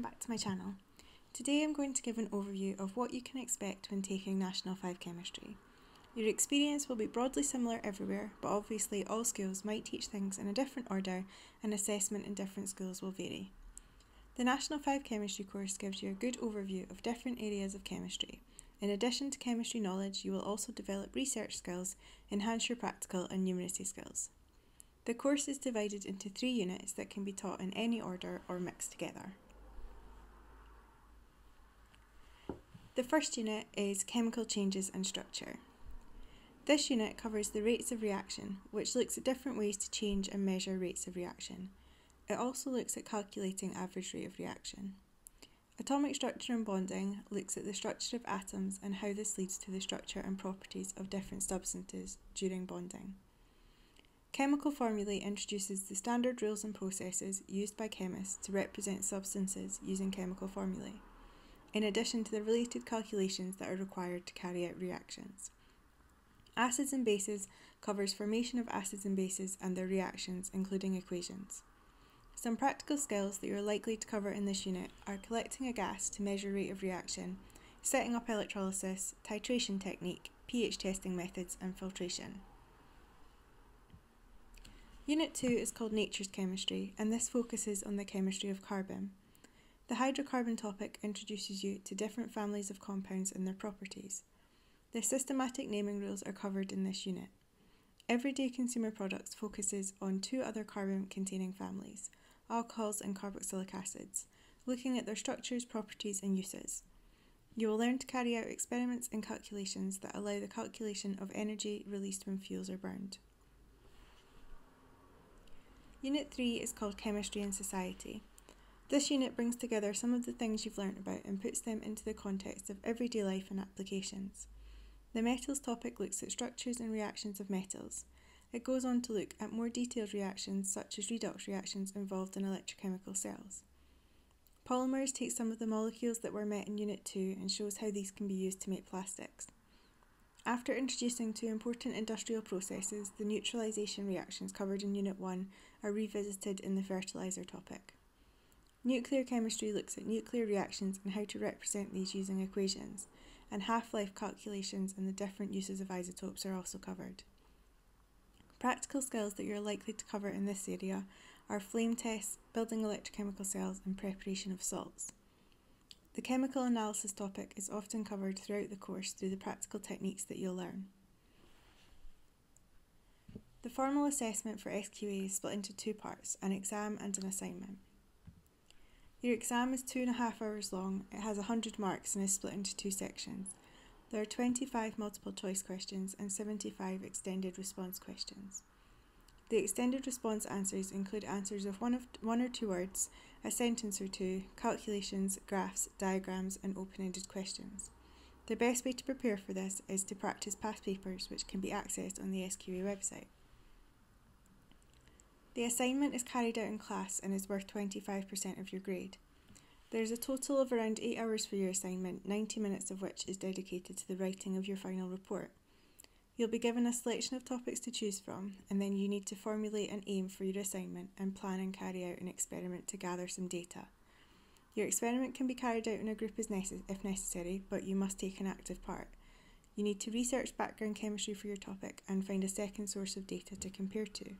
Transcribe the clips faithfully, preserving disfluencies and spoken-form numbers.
welcome back to my channel. Today I'm going to give an overview of what you can expect when taking National five Chemistry. Your experience will be broadly similar everywhere, but obviously all schools might teach things in a different order and assessment in different schools will vary. The National five Chemistry course gives you a good overview of different areas of chemistry. In addition to chemistry knowledge, you will also develop research skills, enhance your practical and numeracy skills. The course is divided into three units that can be taught in any order or mixed together. The first unit is Chemical Changes and Structure. This unit covers the rates of reaction, which looks at different ways to change and measure rates of reaction. It also looks at calculating average rate of reaction. Atomic Structure and Bonding looks at the structure of atoms and how this leads to the structure and properties of different substances during bonding. Chemical Formulae introduces the standard rules and processes used by chemists to represent substances using chemical formulae, in addition to the related calculations that are required to carry out reactions. Acids and Bases covers formation of acids and bases and their reactions, including equations. Some practical skills that you are likely to cover in this unit are collecting a gas to measure rate of reaction, setting up electrolysis, titration technique, pH testing methods and filtration. Unit two is called Nature's Chemistry, and this focuses on the chemistry of carbon. The hydrocarbon topic introduces you to different families of compounds and their properties. The systematic naming rules are covered in this unit. Everyday Consumer Products focuses on two other carbon-containing families, alcohols and carboxylic acids, looking at their structures, properties and uses. You will learn to carry out experiments and calculations that allow the calculation of energy released when fuels are burned. Unit three is called Chemistry and Society. This unit brings together some of the things you've learned about and puts them into the context of everyday life and applications. The Metals topic looks at structures and reactions of metals. It goes on to look at more detailed reactions such as redox reactions involved in electrochemical cells. Polymers takes some of the molecules that were met in Unit two and shows how these can be used to make plastics. After introducing two important industrial processes, the neutralization reactions covered in Unit one are revisited in the fertilizer topic. Nuclear chemistry looks at nuclear reactions and how to represent these using equations, and half-life calculations and the different uses of isotopes are also covered. Practical skills that you're likely to cover in this area are flame tests, building electrochemical cells and preparation of salts. The chemical analysis topic is often covered throughout the course through the practical techniques that you'll learn. The formal assessment for S Q A is split into two parts, an exam and an assignment. Your exam is two and a half hours long, it has one hundred marks and is split into two sections. There are twenty-five multiple choice questions and seventy-five extended response questions. The extended response answers include answers of one, of one or two words, a sentence or two, calculations, graphs, diagrams and open-ended questions. The best way to prepare for this is to practice past papers, which can be accessed on the S Q A website. The assignment is carried out in class and is worth twenty-five percent of your grade. There is a total of around eight hours for your assignment, ninety minutes of which is dedicated to the writing of your final report. You'll be given a selection of topics to choose from, and then you need to formulate an aim for your assignment and plan and carry out an experiment to gather some data. Your experiment can be carried out in a group as necess- if necessary, but you must take an active part. You need to research background chemistry for your topic and find a second source of data to compare to.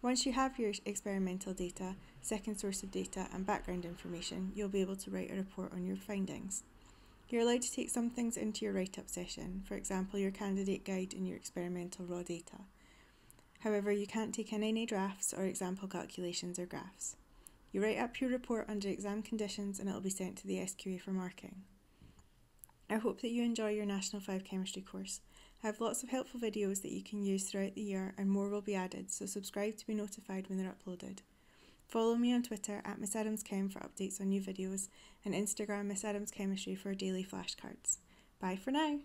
Once you have your experimental data, second source of data and background information, you'll be able to write a report on your findings. You're allowed to take some things into your write-up session, for example your candidate guide and your experimental raw data. However, you can't take in any drafts or example calculations or graphs. You write up your report under exam conditions and it will be sent to the S Q A for marking. I hope that you enjoy your National five Chemistry course. I have lots of helpful videos that you can use throughout the year and more will be added, so subscribe to be notified when they're uploaded. Follow me on Twitter at Miss Adams Chem for updates on new videos and Instagram Miss Adams Chemistry for daily flashcards. Bye for now!